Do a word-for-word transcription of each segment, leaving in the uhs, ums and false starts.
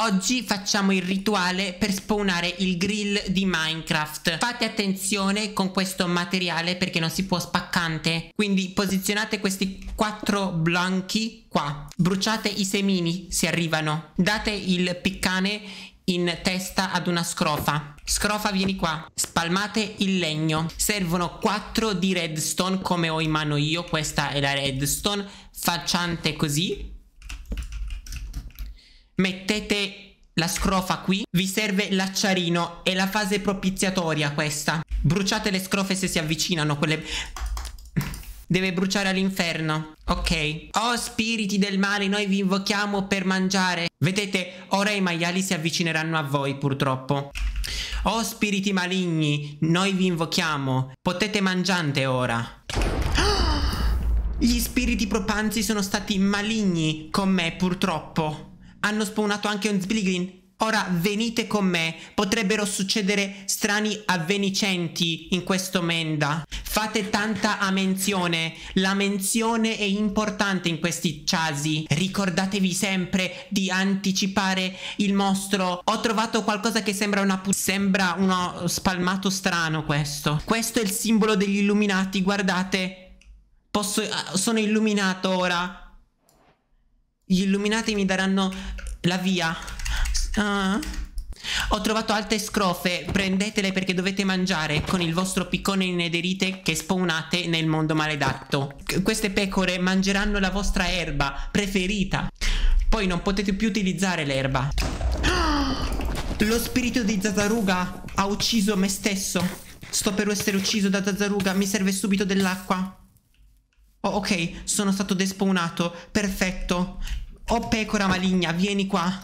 Oggi facciamo il rituale per spawnare il grill di Minecraft. Fate attenzione con questo materiale perché non si può spaccante. Quindi posizionate questi quattro blocchi qua. Bruciate i semini se arrivano. Date il piccane in testa ad una scrofa. Scrofa, vieni qua. Spalmate il legno. Servono quattro di redstone come ho in mano io. Questa è la redstone. Facciate così. Mettete la scrofa qui, vi serve l'acciarino, è la fase propiziatoria questa. Bruciate le scrofe se si avvicinano, quelle... Deve bruciare all'inferno. Ok. Oh spiriti del male, noi vi invochiamo per mangiare. Vedete, ora i maiali si avvicineranno a voi purtroppo. Oh spiriti maligni, noi vi invochiamo. Potete mangiante ora. Gli spiriti propanzi sono stati maligni con me purtroppo. Hanno spawnato anche un zbliglin. Ora venite con me. Potrebbero succedere strani avvenicenti in questo menda. Fate tanta amenzione. La menzione è importante in questi casi. Ricordatevi sempre di anticipare il mostro. Ho trovato qualcosa che sembra una pu... Sembra uno spalmato strano questo. Questo è il simbolo degli illuminati. Guardate. Posso... Sono illuminato ora. Gli illuminati mi daranno la via. Ah. Ho trovato altre scrofe. Prendetele perché dovete mangiare con il vostro piccone in nederite che spawnate nel mondo maledatto. C- queste pecore mangeranno la vostra erba preferita. Poi non potete più utilizzare l'erba. Ah! Lo spirito di Zazaruga ha ucciso me stesso. Sto per essere ucciso da Zazaruga. Mi serve subito dell'acqua. Oh, ok, sono stato despawnato. Perfetto. Oh, pecora maligna, vieni qua.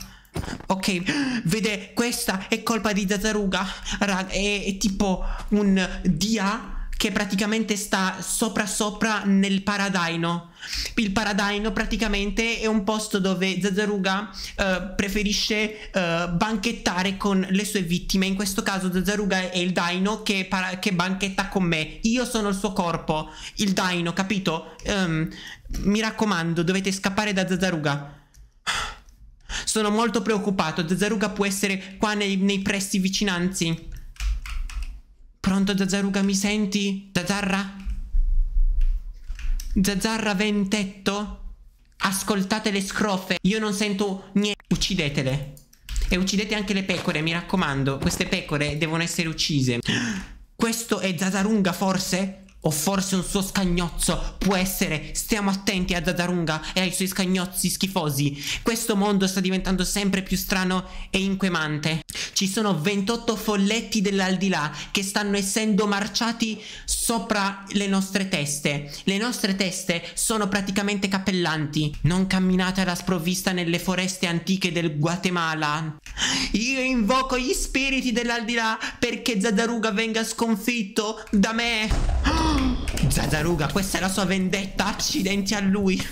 Ok, vede, questa è colpa di Zazaruga. Raga, è, è tipo un dia che praticamente sta sopra sopra nel paradaino. Il paradaino praticamente è un posto dove Zazaruga eh, preferisce eh, banchettare con le sue vittime. In questo caso Zazaruga è il daino che, che banchetta con me. Io sono il suo corpo, il daino, capito? Um, mi raccomando, dovete scappare da Zazaruga. Sono molto preoccupato. Zazaruga può essere qua nei, nei pressi vicinanzi. Pronto Zazaruga, mi senti? Zazarra? Zazarra ventetto? Ascoltate le scrofe. Io non sento niente. Uccidetele. E uccidete anche le pecore, mi raccomando. Queste pecore devono essere uccise. Questo è Zazaruga forse? O forse un suo scagnozzo? Può essere. Stiamo attenti a Zazaruga e ai suoi scagnozzi schifosi. Questo mondo sta diventando sempre più strano e inquietante. Ci sono ventotto folletti dell'aldilà che stanno essendo marciati sopra le nostre teste. Le nostre teste sono praticamente cappellanti. Non camminate alla sprovvista nelle foreste antiche del Guatemala. Io invoco gli spiriti dell'aldilà perché Zazaruga venga sconfitto da me. Oh, Zazaruga, questa è la sua vendetta. Accidenti a lui.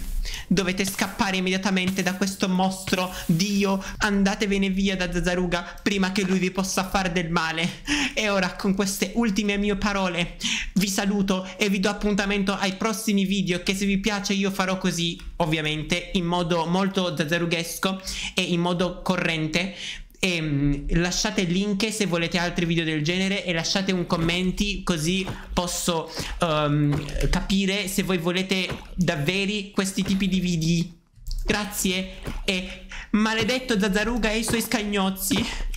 Dovete scappare immediatamente da questo mostro dio. Andatevene via da Zazaruga prima che lui vi possa fare del male. E ora con queste ultime mie parole vi saluto e vi do appuntamento ai prossimi video, che se vi piace io farò così, ovviamente in modo molto zazarughesco e in modo corrente. E lasciate link se volete altri video del genere e lasciate un commenti così posso um, capire se voi volete davvero questi tipi di video. Grazie e maledetto Zazaruga e i suoi scagnozzi.